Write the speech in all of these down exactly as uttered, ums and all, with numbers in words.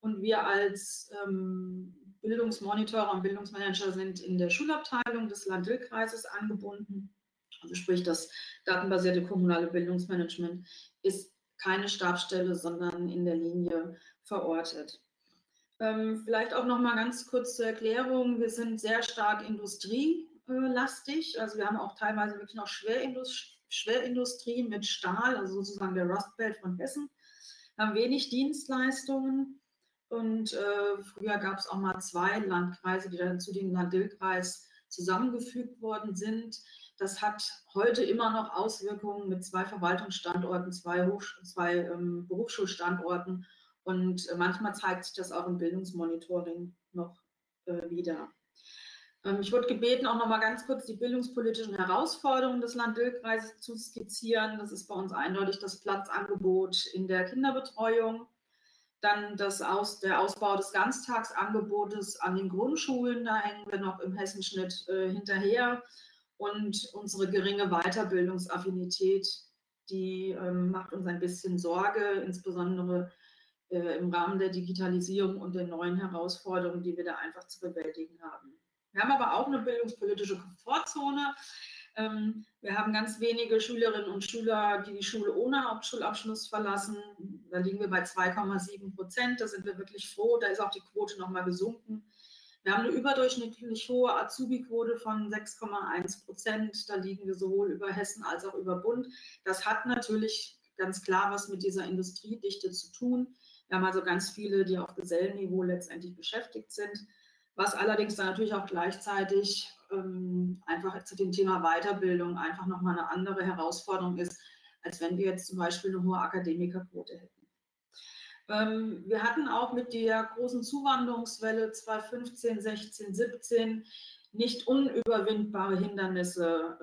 Und wir als ähm, Bildungsmonitore und Bildungsmanager sind in der Schulabteilung des Lahn-Dill-Kreises angebunden. Also sprich, das datenbasierte kommunale Bildungsmanagement ist keine Stabsstelle, sondern in der Linie verortet. Ähm, vielleicht auch noch mal ganz kurz zur Erklärung. Wir sind sehr stark industrielastig. Also wir haben auch teilweise wirklich noch Schwerindust- Schwerindustrie mit Stahl, also sozusagen der Rust Belt von Hessen. Wir haben wenig Dienstleistungen. Und äh, früher gab es auch mal zwei Landkreise, die dann zu dem Lahn-Dill-Kreis zusammengefügt worden sind. Das hat heute immer noch Auswirkungen mit zwei Verwaltungsstandorten, zwei, Hochsch- zwei ähm, Berufsschulstandorten. Und äh, manchmal zeigt sich das auch im Bildungsmonitoring noch äh, wieder. Ähm, ich wurde gebeten, auch noch mal ganz kurz die bildungspolitischen Herausforderungen des Lahn-Dill-Kreises zu skizzieren. Das ist bei uns eindeutig das Platzangebot in der Kinderbetreuung. Dann das Aus, der Ausbau des Ganztagsangebotes an den Grundschulen, da hängen wir noch im Hessenschnitt äh, hinterher. Und unsere geringe Weiterbildungsaffinität, die ähm, macht uns ein bisschen Sorge, insbesondere äh, im Rahmen der Digitalisierung und der neuen Herausforderungen, die wir da einfach zu bewältigen haben. Wir haben aber auch eine bildungspolitische Komfortzone. Ähm, wir haben ganz wenige Schülerinnen und Schüler, die die Schule ohne Hauptschulabschluss verlassen. Da liegen wir bei zwei Komma sieben Prozent, da sind wir wirklich froh, da ist auch die Quote nochmal gesunken. Wir haben eine überdurchschnittlich hohe Azubi-Quote von sechs Komma eins Prozent, da liegen wir sowohl über Hessen als auch über Bund. Das hat natürlich ganz klar was mit dieser Industriedichte zu tun. Wir haben also ganz viele, die auf Gesellenniveau letztendlich beschäftigt sind, was allerdings dann natürlich auch gleichzeitig ähm, einfach zu dem Thema Weiterbildung einfach nochmal eine andere Herausforderung ist, als wenn wir jetzt zum Beispiel eine hohe Akademikerquote hätten. Wir hatten auch mit der großen Zuwanderungswelle zweitausendfünfzehn, sechzehn, siebzehn nicht unüberwindbare Hindernisse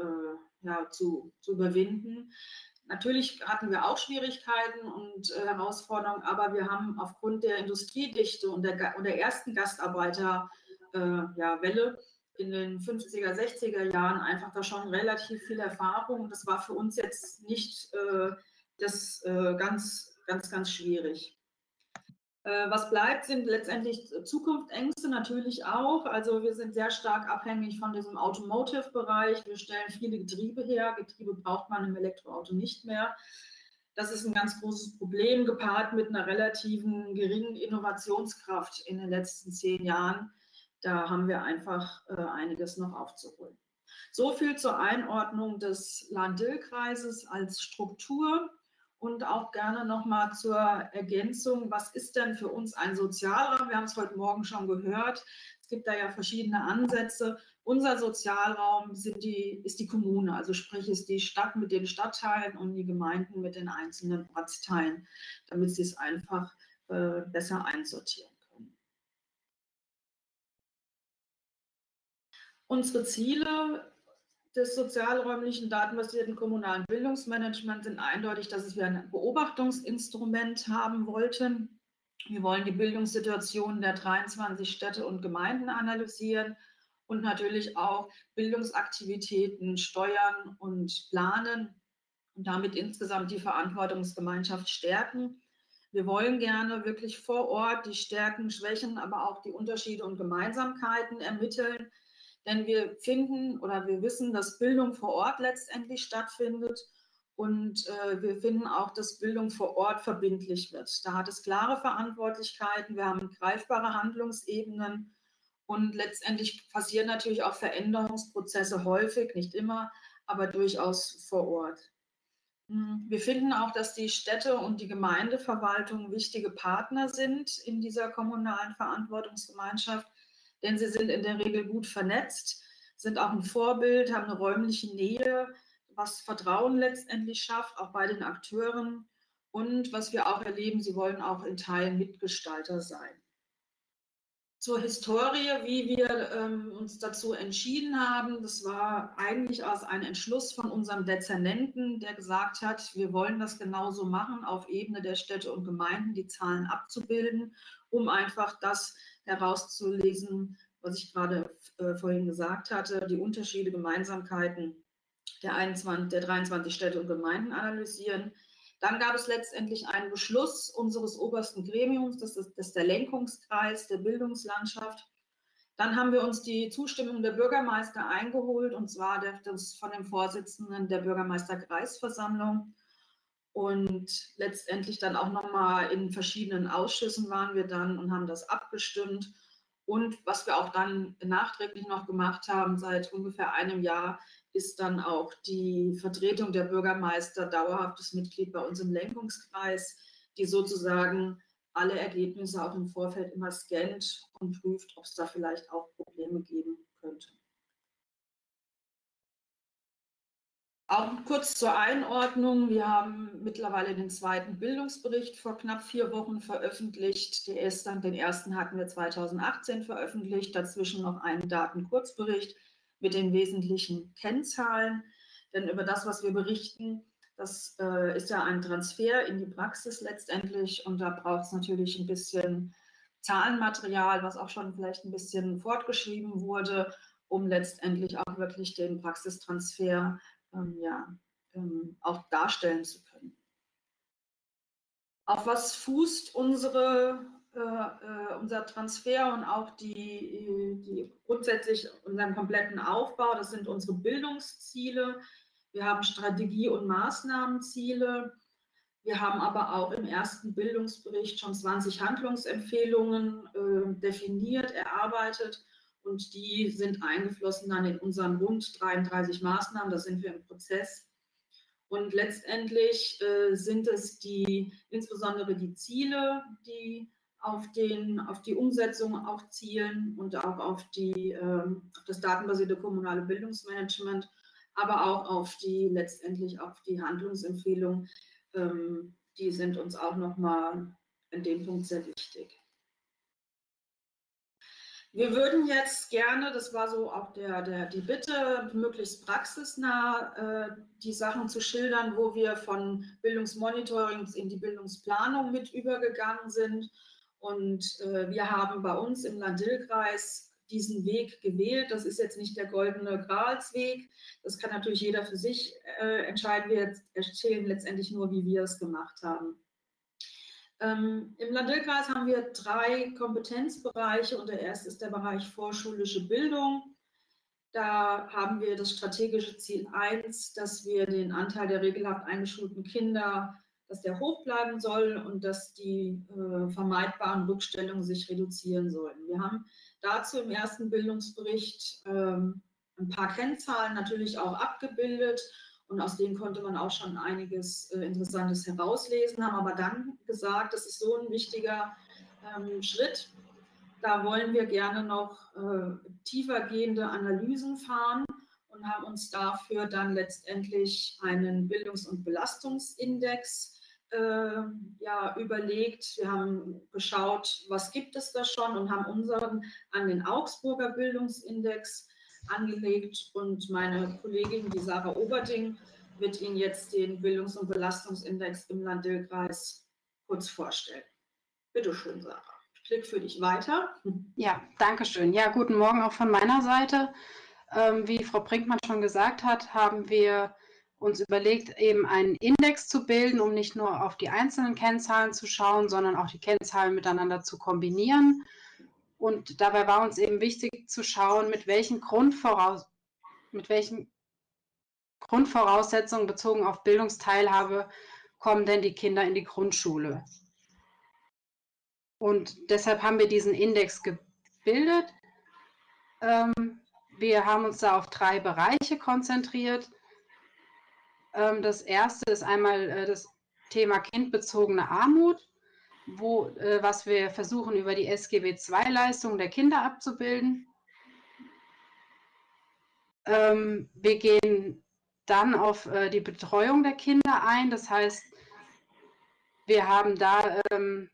äh, ja, zu, zu überwinden. Natürlich hatten wir auch Schwierigkeiten und äh, Herausforderungen, aber wir haben aufgrund der Industriedichte und der, und der ersten Gastarbeiterwelle äh, ja, in den fünfziger, sechziger Jahren einfach da schon relativ viel Erfahrung. Das war für uns jetzt nicht äh, das äh, ganz, ganz, ganz schwierig. Was bleibt, sind letztendlich Zukunftsängste natürlich auch. Also wir sind sehr stark abhängig von diesem Automotive-Bereich. Wir stellen viele Getriebe her. Getriebe braucht man im Elektroauto nicht mehr. Das ist ein ganz großes Problem, gepaart mit einer relativen geringen Innovationskraft in den letzten zehn Jahren. Da haben wir einfach äh, einiges noch aufzuholen. So viel zur Einordnung des Lahn-Dill-Kreises als Struktur. Und auch gerne nochmal zur Ergänzung, was ist denn für uns ein Sozialraum? Wir haben es heute Morgen schon gehört, es gibt da ja verschiedene Ansätze. Unser Sozialraum sind die, ist die Kommune, also sprich ist die Stadt mit den Stadtteilen und die Gemeinden mit den einzelnen Ortsteilen, damit sie es einfach äh, besser einsortieren können. Unsere Ziele des sozialräumlichen, datenbasierten kommunalen Bildungsmanagements sind eindeutig, dass wir ein Beobachtungsinstrument haben wollten. Wir wollen die Bildungssituation der dreiundzwanzig Städte und Gemeinden analysieren und natürlich auch Bildungsaktivitäten steuern und planen und damit insgesamt die Verantwortungsgemeinschaft stärken. Wir wollen gerne wirklich vor Ort die Stärken, Schwächen, aber auch die Unterschiede und Gemeinsamkeiten ermitteln. Denn wir finden oder wir wissen, dass Bildung vor Ort letztendlich stattfindet und äh, wir finden auch, dass Bildung vor Ort verbindlich wird. Da hat es klare Verantwortlichkeiten, wir haben greifbare Handlungsebenen und letztendlich passieren natürlich auch Veränderungsprozesse häufig, nicht immer, aber durchaus vor Ort. Wir finden auch, dass die Städte und die Gemeindeverwaltung wichtige Partner sind in dieser kommunalen Verantwortungsgemeinschaft. Denn sie sind in der Regel gut vernetzt, sind auch ein Vorbild, haben eine räumliche Nähe, was Vertrauen letztendlich schafft, auch bei den Akteuren. Und was wir auch erleben, sie wollen auch in Teilen Mitgestalter sein. Zur Historie, wie wir ähm, uns dazu entschieden haben, das war eigentlich aus einem Entschluss von unserem Dezernenten, der gesagt hat, wir wollen das genauso machen, auf Ebene der Städte und Gemeinden die Zahlen abzubilden, um einfach das herauszulesen, was ich gerade äh, vorhin gesagt hatte, die Unterschiede, Gemeinsamkeiten der, einundzwanzig, der dreiundzwanzig Städte und Gemeinden analysieren. Dann gab es letztendlich einen Beschluss unseres obersten Gremiums, das ist, das ist der Lenkungskreis der Bildungslandschaft. Dann haben wir uns die Zustimmung der Bürgermeister eingeholt, und zwar der, das von dem Vorsitzenden der Bürgermeisterkreisversammlung. Und letztendlich dann auch nochmal in verschiedenen Ausschüssen waren wir dann und haben das abgestimmt. Und was wir auch dann nachträglich noch gemacht haben, seit ungefähr einem Jahr, ist dann auch die Vertretung der Bürgermeister dauerhaftes Mitglied bei uns im Lenkungskreis, die sozusagen alle Ergebnisse auch im Vorfeld immer scannt und prüft, ob es da vielleicht auch Probleme geben könnte. Auch kurz zur Einordnung. Wir haben mittlerweile den zweiten Bildungsbericht vor knapp vier Wochen veröffentlicht. Den ersten hatten wir zweitausendachtzehn veröffentlicht, dazwischen noch einen Datenkurzbericht mit den wesentlichen Kennzahlen. Denn über das, was wir berichten, das äh, ist ja ein Transfer in die Praxis letztendlich. Und da braucht es natürlich ein bisschen Zahlenmaterial, was auch schon vielleicht ein bisschen fortgeschrieben wurde, um letztendlich auch wirklich den Praxistransfer Ähm, ja, ähm, auch darstellen zu können. Auf was fußt unsere, äh, äh, unser Transfer und auch die, die grundsätzlich unseren kompletten Aufbau? Das sind unsere Bildungsziele. Wir haben Strategie- und Maßnahmenziele. Wir haben aber auch im ersten Bildungsbericht schon zwanzig Handlungsempfehlungen äh, definiert, erarbeitet. Und die sind eingeflossen dann in unseren rund dreiunddreißig Maßnahmen, da sind wir im Prozess. Und letztendlich äh, sind es die, insbesondere die Ziele, die auf, den, auf die Umsetzung auch zielen und auch auf, die, ähm, auf das datenbasierte kommunale Bildungsmanagement, aber auch auf die letztendlich auf die Handlungsempfehlungen, ähm, die sind uns auch nochmal in dem Punkt sehr wichtig. Wir würden jetzt gerne, das war so auch der, der, die Bitte, möglichst praxisnah äh, die Sachen zu schildern, wo wir von Bildungsmonitoring in die Bildungsplanung mit übergegangen sind. Und äh, wir haben bei uns im Lahn-Dill-Kreis diesen Weg gewählt. Das ist jetzt nicht der goldene Gralsweg. Das kann natürlich jeder für sich äh, entscheiden. Wir erzählen letztendlich nur, wie wir es gemacht haben. Ähm, Im Lahn-Dill-Kreis haben wir drei Kompetenzbereiche und der erste ist der Bereich vorschulische Bildung. Da haben wir das strategische Ziel eins, dass wir den Anteil der regelhaft eingeschulten Kinder, dass der hoch bleiben soll und dass die äh, vermeidbaren Rückstellungen sich reduzieren sollen. Wir haben dazu im ersten Bildungsbericht ähm, ein paar Kennzahlen natürlich auch abgebildet. Und aus denen konnte man auch schon einiges äh, Interessantes herauslesen, haben aber dann gesagt, das ist so ein wichtiger ähm, Schritt. Da wollen wir gerne noch äh, tiefergehende Analysen fahren und haben uns dafür dann letztendlich einen Bildungs- und Belastungsindex äh, ja, überlegt. Wir haben geschaut, was gibt es da schon und haben unseren an den Augsburger Bildungsindex angelegt und meine Kollegin, die Sarah Oberding, wird Ihnen jetzt den Bildungs- und Belastungsindex im Lahn-Dill-Kreis kurz vorstellen. Bitte schön, Sarah. Ich klicke für dich weiter. Ja, danke schön. Ja, guten Morgen auch von meiner Seite. Ähm, wie Frau Brinkmann schon gesagt hat, haben wir uns überlegt, eben einen Index zu bilden, um nicht nur auf die einzelnen Kennzahlen zu schauen, sondern auch die Kennzahlen miteinander zu kombinieren. Und dabei war uns eben wichtig zu schauen, mit welchen, Grundvoraus mit welchen Grundvoraussetzungen bezogen auf Bildungsteilhabe kommen denn die Kinder in die Grundschule. Und deshalb haben wir diesen Index gebildet. Ähm, wir haben uns da auf drei Bereiche konzentriert. Ähm, das erste ist einmal äh, das Thema kindbezogene Armut, wo, äh, was wir versuchen, über die S G B zwei-Leistungen der Kinder abzubilden. Ähm, wir gehen dann auf äh, die Betreuung der Kinder ein. Das heißt, wir haben da ähm,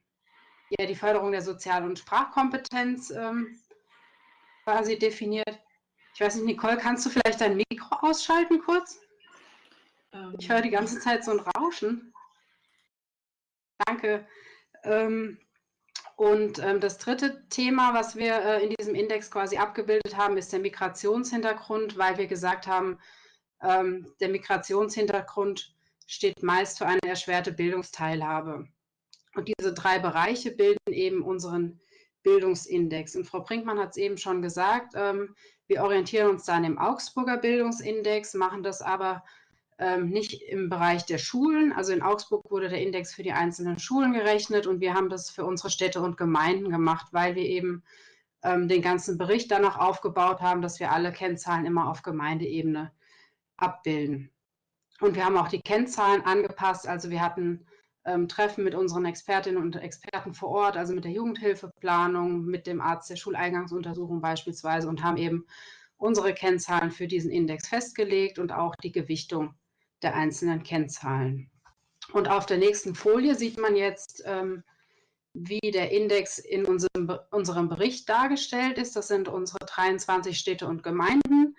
ja, die Förderung der Sozial- und Sprachkompetenz ähm, quasi definiert. Ich weiß nicht, Nicole, kannst du vielleicht dein Mikro ausschalten kurz? Ähm. Ich höre die ganze Zeit so ein Rauschen. Danke. Und das dritte Thema, was wir in diesem Index quasi abgebildet haben, ist der Migrationshintergrund, weil wir gesagt haben, der Migrationshintergrund steht meist für eine erschwerte Bildungsteilhabe. Und diese drei Bereiche bilden eben unseren Bildungsindex. Und Frau Brinkmann hat es eben schon gesagt, ähm, wir orientieren uns dann im Augsburger Bildungsindex, machen das aber ähm, nicht im Bereich der Schulen. Also in Augsburg wurde der Index für die einzelnen Schulen gerechnet und wir haben das für unsere Städte und Gemeinden gemacht, weil wir eben ähm, den ganzen Bericht danach aufgebaut haben, dass wir alle Kennzahlen immer auf Gemeindeebene abbilden. Und wir haben auch die Kennzahlen angepasst, also wir hatten Ähm, Treffen mit unseren Expertinnen und Experten vor Ort, also mit der Jugendhilfeplanung, mit dem Arzt der Schuleingangsuntersuchung beispielsweise, und haben eben unsere Kennzahlen für diesen Index festgelegt und auch die Gewichtung der einzelnen Kennzahlen. Und auf der nächsten Folie sieht man jetzt, ähm, wie der Index in unserem, unserem Bericht dargestellt ist. Das sind unsere dreiundzwanzig Städte und Gemeinden.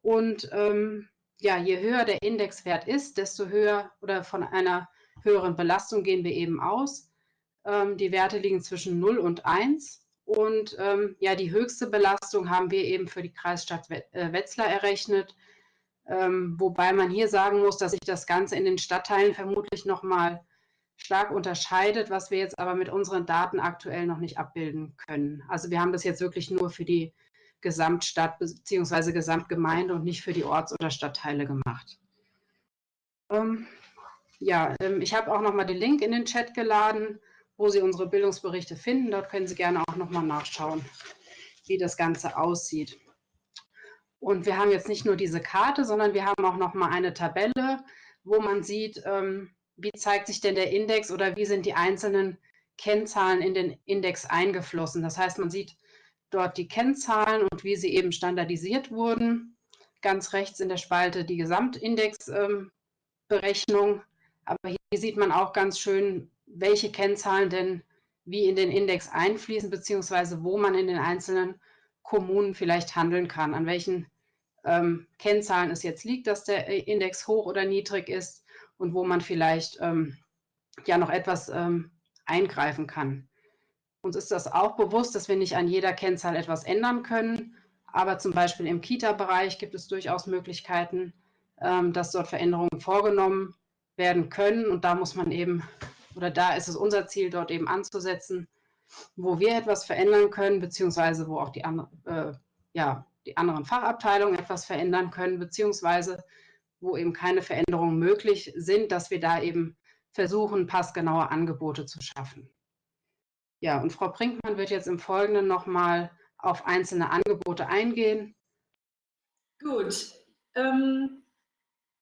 Und ähm, ja, je höher der Indexwert ist, desto höher oder von einer höheren Belastung gehen wir eben aus. Ähm, die Werte liegen zwischen null und eins. Und ähm, ja, die höchste Belastung haben wir eben für die Kreisstadt Wetzlar errechnet. Ähm, wobei man hier sagen muss, dass sich das Ganze in den Stadtteilen vermutlich nochmal stark unterscheidet, was wir jetzt aber mit unseren Daten aktuell noch nicht abbilden können. Also wir haben das jetzt wirklich nur für die Gesamtstadt bzw. Gesamtgemeinde und nicht für die Orts- oder Stadtteile gemacht. Ähm, Ja, ich habe auch nochmal den Link in den Chat geladen, wo Sie unsere Bildungsberichte finden. Dort können Sie gerne auch nochmal nachschauen, wie das Ganze aussieht. Und wir haben jetzt nicht nur diese Karte, sondern wir haben auch nochmal eine Tabelle, wo man sieht, wie zeigt sich denn der Index oder wie sind die einzelnen Kennzahlen in den Index eingeflossen. Das heißt, man sieht dort die Kennzahlen und wie sie eben standardisiert wurden. Ganz rechts in der Spalte die Gesamtindexberechnung. Aber hier sieht man auch ganz schön, welche Kennzahlen denn wie in den Index einfließen, beziehungsweise wo man in den einzelnen Kommunen vielleicht handeln kann, an welchen ähm, Kennzahlen es jetzt liegt, dass der Index hoch oder niedrig ist und wo man vielleicht ähm, ja noch etwas ähm, eingreifen kann. Uns ist das auch bewusst, dass wir nicht an jeder Kennzahl etwas ändern können, aber zum Beispiel im Kita-Bereich gibt es durchaus Möglichkeiten, ähm, dass dort Veränderungen vorgenommen werden. werden können und da muss man eben, oder da ist es unser Ziel, dort eben anzusetzen, wo wir etwas verändern können, beziehungsweise wo auch die, andre, äh, ja, die anderen Fachabteilungen etwas verändern können, beziehungsweise wo eben keine Veränderungen möglich sind, dass wir da eben versuchen, passgenaue Angebote zu schaffen. Ja, und Frau Brinkmann wird jetzt im Folgenden nochmal auf einzelne Angebote eingehen. Gut. Ähm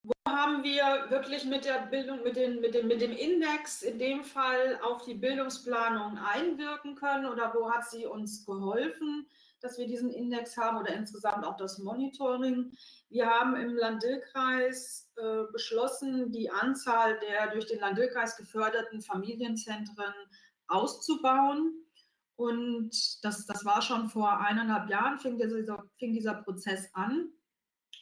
Wo haben wir wirklich mit der Bildung, mit dem, mit dem, mit dem Index in dem Fall auf die Bildungsplanung einwirken können oder wo hat sie uns geholfen, dass wir diesen Index haben oder insgesamt auch das Monitoring? Wir haben im Lahn-Dill-Kreis äh, beschlossen, die Anzahl der durch den Lahn-Dill-Kreis geförderten Familienzentren auszubauen. Und das, das war schon vor eineinhalb Jahren, fing dieser, fing dieser Prozess an.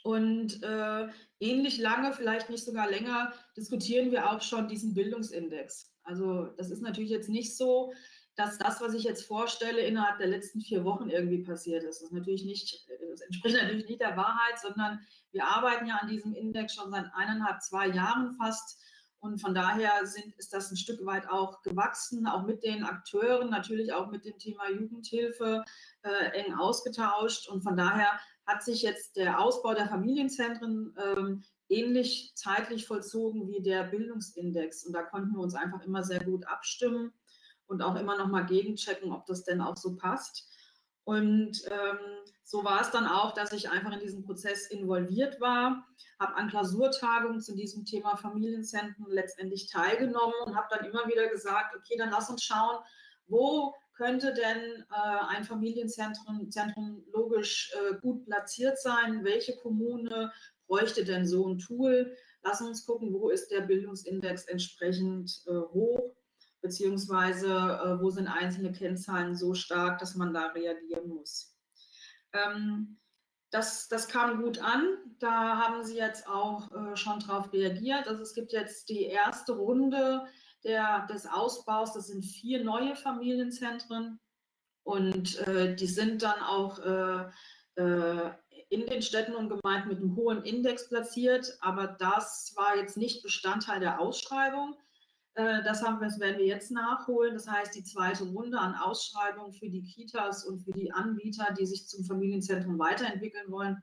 Und äh, ähnlich lange, vielleicht nicht sogar länger, diskutieren wir auch schon diesen Bildungsindex. Also das ist natürlich jetzt nicht so, dass das, was ich jetzt vorstelle, innerhalb der letzten vier Wochen irgendwie passiert ist. Das ist natürlich nicht, das entspricht natürlich nicht der Wahrheit, sondern wir arbeiten ja an diesem Index schon seit eineinhalb, zwei Jahren fast. Und von daher sind, ist das ein Stück weit auch gewachsen, auch mit den Akteuren, natürlich auch mit dem Thema Jugendhilfe äh, eng ausgetauscht. Und von daher hat sich jetzt der Ausbau der Familienzentren ähm, ähnlich zeitlich vollzogen wie der Bildungsindex. Und da konnten wir uns einfach immer sehr gut abstimmen und auch immer noch mal gegenchecken, ob das denn auch so passt. Und ähm, so war es dann auch, dass ich einfach in diesen Prozess involviert war, habe an Klausurtagungen zu diesem Thema Familienzentren letztendlich teilgenommen und habe dann immer wieder gesagt, okay, dann lass uns schauen, wo könnte denn äh, ein Familienzentrum Zentrum logisch äh, gut platziert sein, welche Kommune bräuchte denn so ein Tool, lass uns gucken, wo ist der Bildungsindex entsprechend äh, hoch, beziehungsweise äh, wo sind einzelne Kennzahlen so stark, dass man da reagieren muss. Ähm, das, das kam gut an, da haben Sie jetzt auch äh, schon drauf reagiert. Also es gibt jetzt die erste Runde der, des Ausbaus, das sind vier neue Familienzentren und äh, die sind dann auch äh, äh, in den Städten und Gemeinden mit einem hohen Index platziert, aber das war jetzt nicht Bestandteil der Ausschreibung. Das haben wir, das werden wir jetzt nachholen. Das heißt, die zweite Runde an Ausschreibungen für die Kitas und für die Anbieter, die sich zum Familienzentrum weiterentwickeln wollen,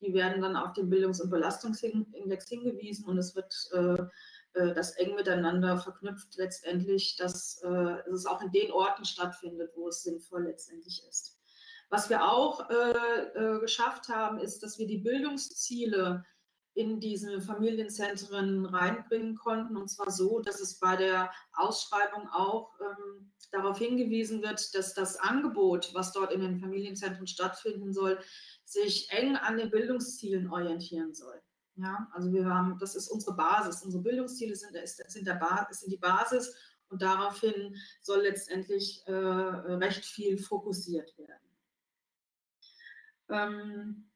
die werden dann auf den Bildungs- und Belastungsindex hingewiesen und es wird äh, das eng miteinander verknüpft letztendlich, dass äh, es auch in den Orten stattfindet, wo es sinnvoll letztendlich ist. Was wir auch äh, äh, geschafft haben, ist, dass wir die Bildungsziele in diese Familienzentren reinbringen konnten, und zwar so, dass es bei der Ausschreibung auch ähm, darauf hingewiesen wird, dass das Angebot, was dort in den Familienzentren stattfinden soll, sich eng an den Bildungszielen orientieren soll. Ja, also wir haben, das ist unsere Basis, unsere Bildungsziele sind, sind, der ba sind die Basis, und daraufhin soll letztendlich äh, recht viel fokussiert werden. Ähm,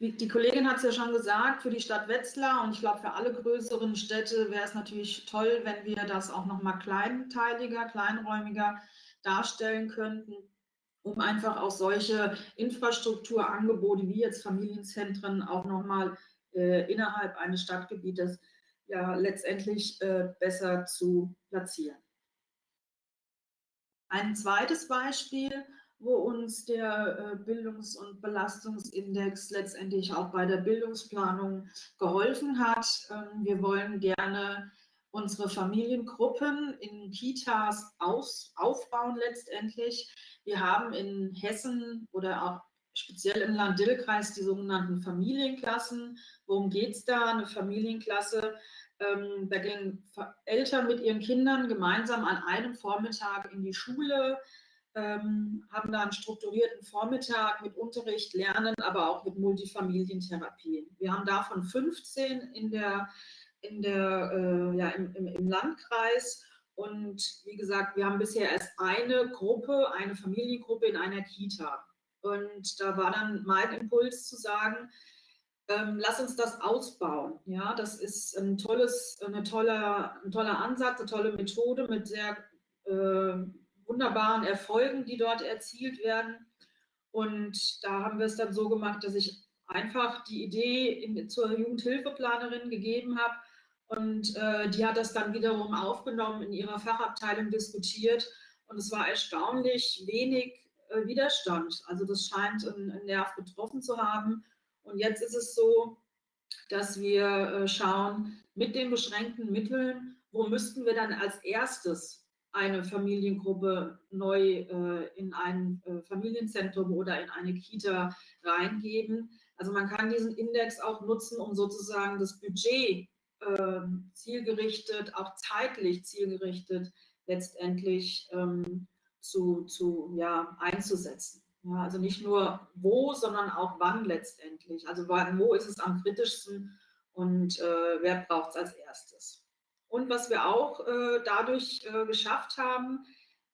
Die Kollegin hat es ja schon gesagt, für die Stadt Wetzlar und ich glaube für alle größeren Städte wäre es natürlich toll, wenn wir das auch nochmal kleinteiliger, kleinräumiger darstellen könnten, um einfach auch solche Infrastrukturangebote wie jetzt Familienzentren auch nochmal äh, innerhalb eines Stadtgebietes ja letztendlich äh, besser zu platzieren. Ein zweites Beispiel, wo uns der Bildungs- und Belastungsindex letztendlich auch bei der Bildungsplanung geholfen hat. Wir wollen gerne unsere Familiengruppen in Kitas aus, aufbauen letztendlich. Wir haben in Hessen oder auch speziell im Lahn-Dill-Kreis die sogenannten Familienklassen. Worum geht es da? Eine Familienklasse, da gehen Eltern mit ihren Kindern gemeinsam an einem Vormittag in die Schule, haben da einen strukturierten Vormittag mit Unterricht, Lernen, aber auch mit Multifamilientherapien. Wir haben davon fünfzehn in der, in der, äh, ja, im, im, im Landkreis und wie gesagt, wir haben bisher erst eine Gruppe, eine Familiengruppe in einer Kita. Und da war dann mein Impuls zu sagen, ähm, lass uns das ausbauen. Ja, das ist ein, tolles, eine tolle, ein toller Ansatz, eine tolle Methode mit sehr äh, wunderbaren Erfolgen, die dort erzielt werden. Und da haben wir es dann so gemacht, dass ich einfach die Idee in, zur Jugendhilfeplanerin gegeben habe und äh, die hat das dann wiederum aufgenommen, in ihrer Fachabteilung diskutiert und es war erstaunlich wenig äh, Widerstand. Also das scheint einen Nerv getroffen zu haben. Und jetzt ist es so, dass wir äh, schauen, mit den beschränkten Mitteln, wo müssten wir dann als erstes eine Familiengruppe neu äh, in ein äh, Familienzentrum oder in eine Kita reingeben. Also man kann diesen Index auch nutzen, um sozusagen das Budget äh, zielgerichtet, auch zeitlich zielgerichtet letztendlich ähm, zu, zu, ja, einzusetzen. Ja, also nicht nur wo, sondern auch wann letztendlich. Also wo ist es am kritischsten und äh, wer braucht es als erstes. Und was wir auch äh, dadurch äh, geschafft haben,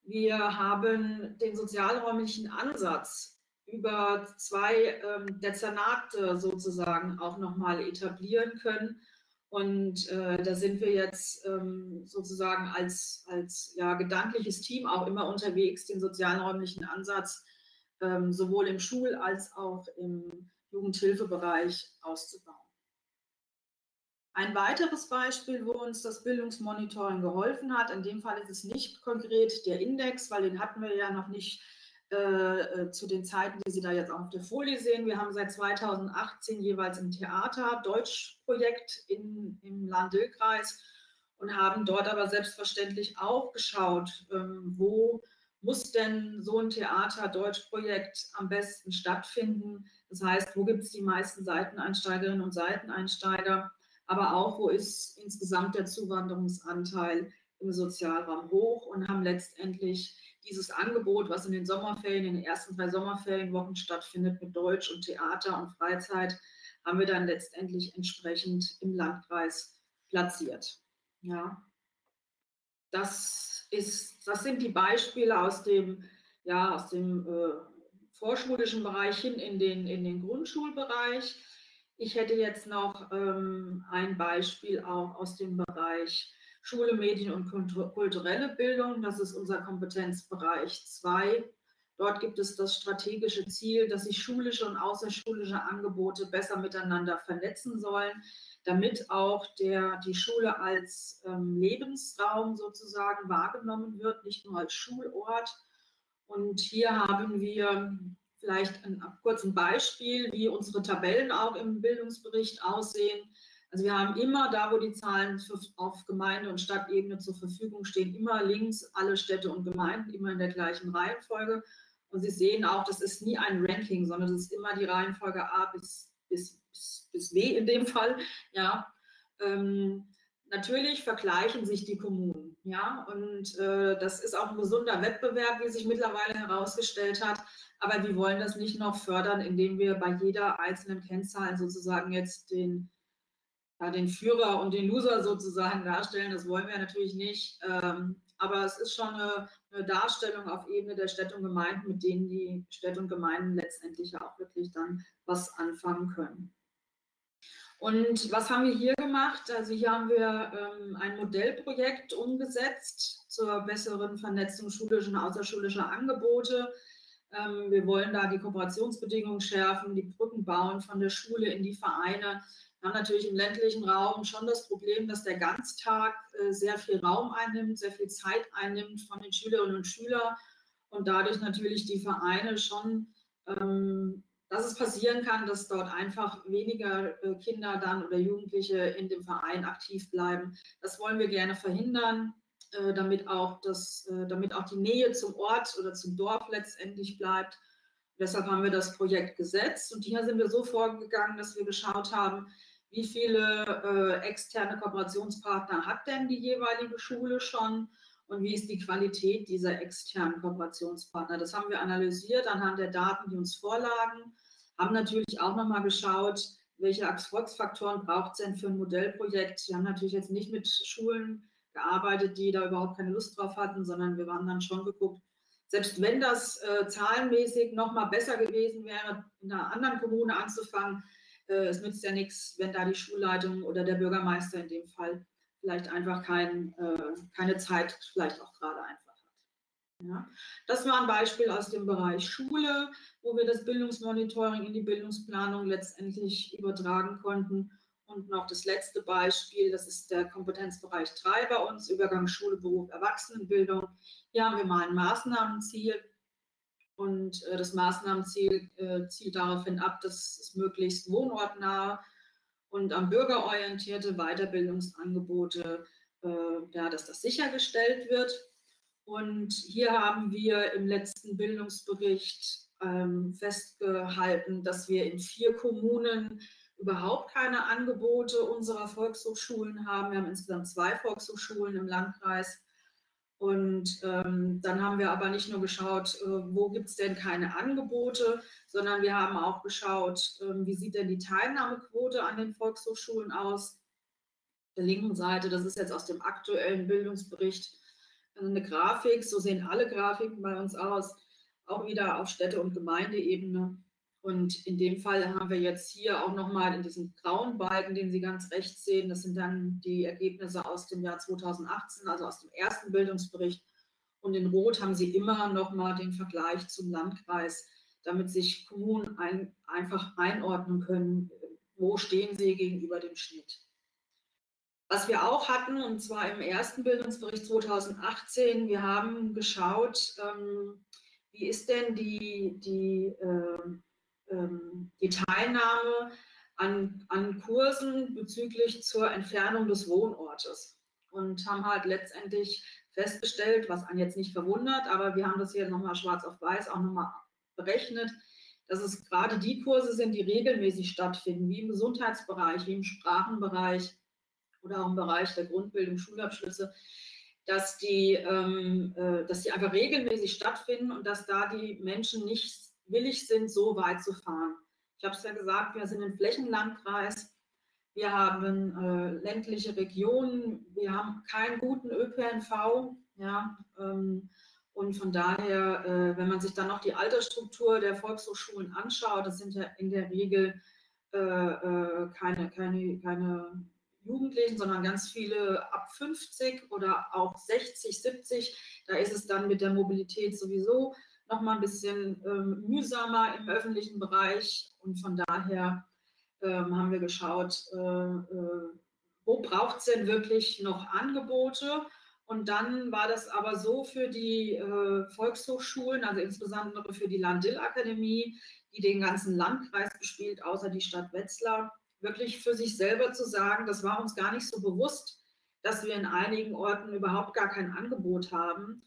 wir haben den sozialräumlichen Ansatz über zwei ähm, Dezernate sozusagen auch nochmal etablieren können. Und äh, da sind wir jetzt ähm, sozusagen als, als ja, gedankliches Team auch immer unterwegs, den sozialräumlichen Ansatz ähm, sowohl im Schul- als auch im Jugendhilfebereich auszubauen. Ein weiteres Beispiel, wo uns das Bildungsmonitoring geholfen hat, in dem Fall ist es nicht konkret der Index, weil den hatten wir ja noch nicht äh, zu den Zeiten, die Sie da jetzt auch auf der Folie sehen. Wir haben seit zweitausendachtzehn jeweils im Theater Deutschprojekt in, im Lahn-Dill-Kreis und haben dort aber selbstverständlich auch geschaut, ähm, wo muss denn so ein Theater-Deutschprojekt am besten stattfinden. Das heißt, wo gibt es die meisten Seiteneinsteigerinnen und Seiteneinsteiger? Aber auch, wo ist insgesamt der Zuwanderungsanteil im Sozialraum hoch, und haben letztendlich dieses Angebot, was in den Sommerferien, in den ersten drei Sommerferienwochen stattfindet, mit Deutsch und Theater und Freizeit, haben wir dann letztendlich entsprechend im Landkreis platziert. Ja. Das ist, das sind die Beispiele aus dem, ja, aus dem äh, vorschulischen Bereich hin in den, in den Grundschulbereich. Ich hätte jetzt noch ähm, ein Beispiel auch aus dem Bereich Schule, Medien und kulturelle Bildung. Das ist unser Kompetenzbereich zwei, Dort gibt es das strategische Ziel, dass sich schulische und außerschulische Angebote besser miteinander vernetzen sollen, damit auch der, die Schule als ähm, Lebensraum sozusagen wahrgenommen wird, nicht nur als Schulort. Und hier haben wir vielleicht ein kurzes Beispiel, wie unsere Tabellen auch im Bildungsbericht aussehen. Also wir haben immer da, wo die Zahlen für, auf Gemeinde- und Stadtebene zur Verfügung stehen, immer links alle Städte und Gemeinden, immer in der gleichen Reihenfolge. Und Sie sehen auch, das ist nie ein Ranking, sondern das ist immer die Reihenfolge A bis, bis, bis, bis W in dem Fall. Ja. Ähm, natürlich vergleichen sich die Kommunen. Ja. Und äh, das ist auch ein gesunder Wettbewerb, wie sich mittlerweile herausgestellt hat. Aber wir wollen das nicht noch fördern, indem wir bei jeder einzelnen Kennzahl sozusagen jetzt den Ja, den Führer und den Loser sozusagen darstellen, das wollen wir natürlich nicht. Ähm, aber es ist schon eine, eine Darstellung auf Ebene der Städte und Gemeinden, mit denen die Städte und Gemeinden letztendlich auch wirklich dann was anfangen können. Und was haben wir hier gemacht? Also hier haben wir ähm, ein Modellprojekt umgesetzt zur besseren Vernetzung schulischer und außerschulischer Angebote. Ähm, wir wollen da die Kooperationsbedingungen schärfen, die Brücken bauen von der Schule in die Vereine. Wir haben natürlich im ländlichen Raum schon das Problem, dass der Ganztag sehr viel Raum einnimmt, sehr viel Zeit einnimmt von den Schülerinnen und Schülern und dadurch natürlich die Vereine schon, dass es passieren kann, dass dort einfach weniger Kinder dann oder Jugendliche in dem Verein aktiv bleiben. Das wollen wir gerne verhindern, damit auch, das, damit auch die Nähe zum Ort oder zum Dorf letztendlich bleibt. Deshalb haben wir das Projekt gesetzt und hier sind wir so vorgegangen, dass wir geschaut haben, wie viele äh, externe Kooperationspartner hat denn die jeweilige Schule schon und wie ist die Qualität dieser externen Kooperationspartner. Das haben wir analysiert anhand der Daten, die uns vorlagen, haben natürlich auch nochmal geschaut, welche Erfolgsfaktoren braucht es denn für ein Modellprojekt. Wir haben natürlich jetzt nicht mit Schulen gearbeitet, die da überhaupt keine Lust drauf hatten, sondern wir haben dann schon geguckt, selbst wenn das äh, zahlenmäßig noch mal besser gewesen wäre, in einer anderen Kommune anzufangen, äh, es nützt ja nichts, wenn da die Schulleitung oder der Bürgermeister in dem Fall vielleicht einfach kein, äh, keine Zeit vielleicht auch gerade einfach hat. Ja. Das war ein Beispiel aus dem Bereich Schule, wo wir das Bildungsmonitoring in die Bildungsplanung letztendlich übertragen konnten. Und noch das letzte Beispiel, das ist der Kompetenzbereich drei bei uns, Übergang Schule, Beruf, Erwachsenenbildung. Hier haben wir mal ein Maßnahmenziel und äh, das Maßnahmenziel äh, zielt daraufhin ab, dass es möglichst wohnortnahe und am Bürger orientierte Weiterbildungsangebote, äh, ja, dass das sichergestellt wird. Und hier haben wir im letzten Bildungsbericht ähm, festgehalten, dass wir in vier Kommunen überhaupt keine Angebote unserer Volkshochschulen haben. Wir haben insgesamt zwei Volkshochschulen im Landkreis. Und ähm, dann haben wir aber nicht nur geschaut, äh, wo gibt es denn keine Angebote, sondern wir haben auch geschaut, äh, wie sieht denn die Teilnahmequote an den Volkshochschulen aus. Auf der linken Seite, das ist jetzt aus dem aktuellen Bildungsbericht, eine Grafik, so sehen alle Grafiken bei uns aus, auch wieder auf Städte- und Gemeindeebene. Und in dem Fall haben wir jetzt hier auch nochmal in diesem grauen Balken, den Sie ganz rechts sehen, das sind dann die Ergebnisse aus dem Jahr zweitausendachtzehn, also aus dem ersten Bildungsbericht. Und in Rot haben Sie immer nochmal den Vergleich zum Landkreis, damit sich Kommunen ein, einfach einordnen können, wo stehen sie gegenüber dem Schnitt. Was wir auch hatten, und zwar im ersten Bildungsbericht zweitausendachtzehn, wir haben geschaut, ähm, wie ist denn die... die äh, die Teilnahme an, an Kursen bezüglich zur Entfernung des Wohnortes und haben halt letztendlich festgestellt, was einen jetzt nicht verwundert, aber wir haben das hier nochmal schwarz auf weiß auch nochmal berechnet, dass es gerade die Kurse sind, die regelmäßig stattfinden, wie im Gesundheitsbereich, wie im Sprachenbereich oder auch im Bereich der Grundbildung, Schulabschlüsse, dass die, ähm, äh, dass die einfach regelmäßig stattfinden und dass da die Menschen nicht willig sind, so weit zu fahren. Ich habe es ja gesagt, wir sind ein Flächenlandkreis, wir haben äh, ländliche Regionen, wir haben keinen guten Ö P N V. Ja, ähm, und von daher, äh, wenn man sich dann noch die Altersstruktur der Volkshochschulen anschaut, das sind ja in der Regel äh, äh, keine, keine, keine Jugendlichen, sondern ganz viele ab fünfzig oder auch sechzig, siebzig. Da ist es dann mit der Mobilität sowieso nochmal ein bisschen ähm, mühsamer im öffentlichen Bereich. Und von daher ähm, haben wir geschaut, äh, äh, wo braucht es denn wirklich noch Angebote? Und dann war das aber so für die äh, Volkshochschulen, also insbesondere für die Lahn-Dill-Akademie, die den ganzen Landkreis bespielt, außer die Stadt Wetzlar, wirklich für sich selber zu sagen, das war uns gar nicht so bewusst, dass wir in einigen Orten überhaupt gar kein Angebot haben,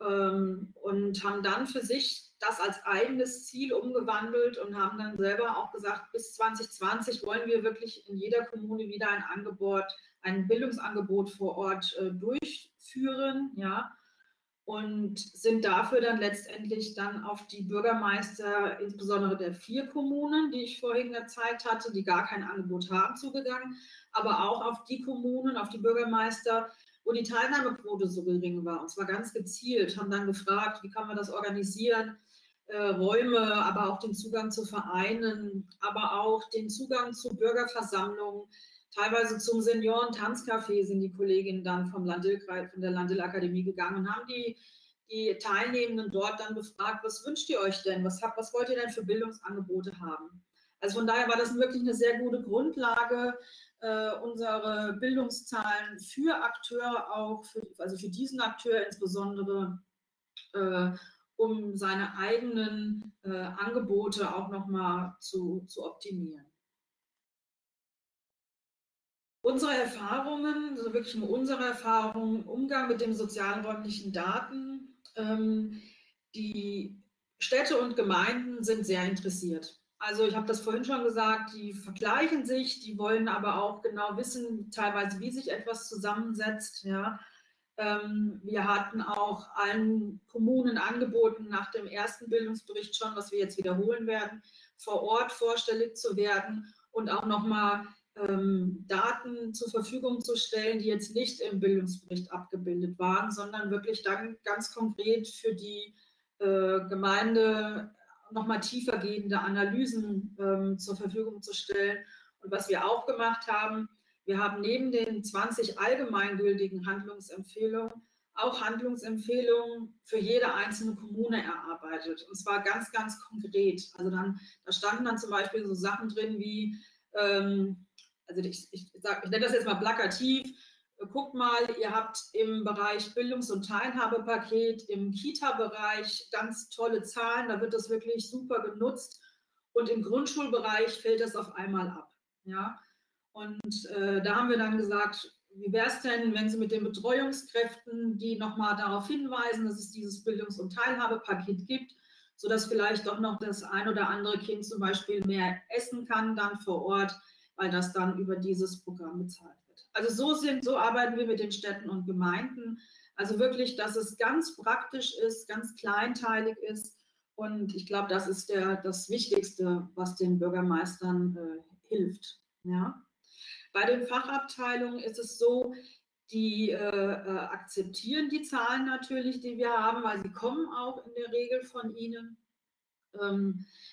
ähm, und haben dann für sich das als eigenes Ziel umgewandelt und haben dann selber auch gesagt, bis zwanzig zwanzig wollen wir wirklich in jeder Kommune wieder ein Angebot, ein Bildungsangebot vor Ort äh, durchführen, ja, und sind dafür dann letztendlich dann auf die Bürgermeister, insbesondere der vier Kommunen, die ich vorhin gezeigt hatte, die gar kein Angebot haben, zugegangen, aber auch auf die Kommunen, auf die Bürgermeister, wo die Teilnahmequote so gering war. Und zwar ganz gezielt, haben dann gefragt, wie kann man das organisieren, äh, Räume, aber auch den Zugang zu Vereinen, aber auch den Zugang zu Bürgerversammlungen. Teilweise zum Senioren-Tanzcafé sind die Kolleginnen dann vom Lahn-Dill-Kreis, von der Lahn-Dill-Akademie gegangen und haben die, die Teilnehmenden dort dann befragt, was wünscht ihr euch denn, was, habt, was wollt ihr denn für Bildungsangebote haben? Also von daher war das wirklich eine sehr gute Grundlage, äh, unsere Bildungszahlen für Akteure auch, für, also für diesen Akteur insbesondere, äh, um seine eigenen äh, Angebote auch nochmal zu, zu optimieren. Unsere Erfahrungen, also wirklich nur unsere Erfahrungen, Umgang mit den sozialräumlichen Daten, ähm, die Städte und Gemeinden sind sehr interessiert. Also ich habe das vorhin schon gesagt, die vergleichen sich, die wollen aber auch genau wissen, teilweise wie sich etwas zusammensetzt. Ja. Ähm, wir hatten auch allen Kommunen angeboten, nach dem ersten Bildungsbericht schon, was wir jetzt wiederholen werden, vor Ort vorstellig zu werden und auch nochmal Daten zur Verfügung zu stellen, die jetzt nicht im Bildungsbericht abgebildet waren, sondern wirklich dann ganz konkret für die äh, Gemeinde nochmal tiefergehende Analysen ähm, zur Verfügung zu stellen. Und was wir auch gemacht haben, wir haben neben den zwanzig allgemeingültigen Handlungsempfehlungen auch Handlungsempfehlungen für jede einzelne Kommune erarbeitet. Und zwar ganz, ganz konkret. Also dann, da standen dann zum Beispiel so Sachen drin wie, ähm, also ich, ich, sag, ich nenne das jetzt mal plakativ, guckt mal, ihr habt im Bereich Bildungs- und Teilhabepaket, im Kita-Bereich ganz tolle Zahlen, da wird das wirklich super genutzt und im Grundschulbereich fällt das auf einmal ab. Ja? Und äh, da haben wir dann gesagt, wie wäre es denn, wenn Sie mit den Betreuungskräften, die nochmal darauf hinweisen, dass es dieses Bildungs- und Teilhabepaket gibt, sodass vielleicht doch noch das ein oder andere Kind zum Beispiel mehr essen kann dann vor Ort, weil das dann über dieses Programm bezahlt wird. Also so, sind, so arbeiten wir mit den Städten und Gemeinden. Also wirklich, dass es ganz praktisch ist, ganz kleinteilig ist. Und ich glaube, das ist der, das Wichtigste, was den Bürgermeistern äh, hilft. Ja? Bei den Fachabteilungen ist es so, die äh, akzeptieren die Zahlen natürlich, die wir haben, weil sie kommen auch in der Regel von ihnen.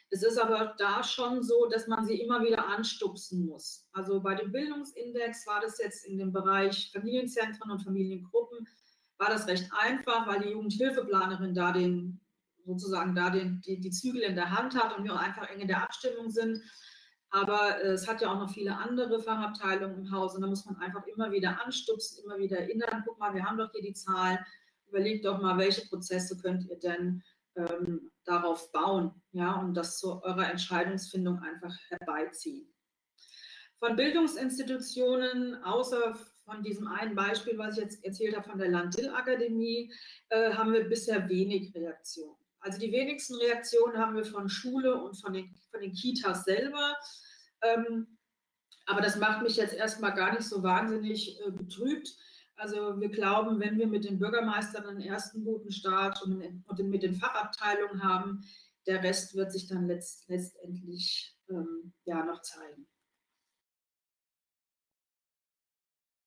Es ist aber da schon so, dass man sie immer wieder anstupsen muss. Also bei dem Bildungsindex war das jetzt in dem Bereich Familienzentren und Familiengruppen, war das recht einfach, weil die Jugendhilfeplanerin da den, sozusagen da den, die, die Zügel in der Hand hat und wir einfach eng in der Abstimmung sind. Aber es hat ja auch noch viele andere Fachabteilungen im Haus und da muss man einfach immer wieder anstupsen, immer wieder erinnern, guck mal, wir haben doch hier die Zahlen, überlegt doch mal, welche Prozesse könnt ihr denn Ähm, darauf bauen, ja, und das zu eurer Entscheidungsfindung einfach herbeiziehen. Von Bildungsinstitutionen, außer von diesem einen Beispiel, was ich jetzt erzählt habe, von der Lahn-Dill-Akademie, äh, haben wir bisher wenig Reaktionen. Also die wenigsten Reaktionen haben wir von Schule und von den, von den Kitas selber. Ähm, aber das macht mich jetzt erstmal gar nicht so wahnsinnig äh, betrübt. Also wir glauben, wenn wir mit den Bürgermeistern einen ersten guten Start und mit den Fachabteilungen haben, der Rest wird sich dann letzt, letztendlich ähm, ja noch zeigen.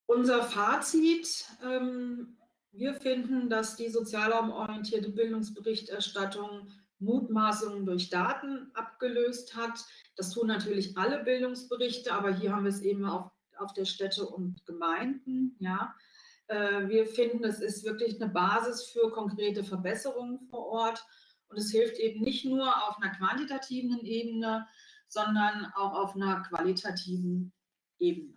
Unser Fazit, ähm, wir finden, dass die sozialraumorientierte Bildungsberichterstattung Mutmaßungen durch Daten abgelöst hat. Das tun natürlich alle Bildungsberichte, aber hier haben wir es eben auf, auf der Städte und Gemeinden, ja. Wir finden, es ist wirklich eine Basis für konkrete Verbesserungen vor Ort Und es hilft eben nicht nur auf einer quantitativen Ebene, sondern auch auf einer qualitativen Ebene.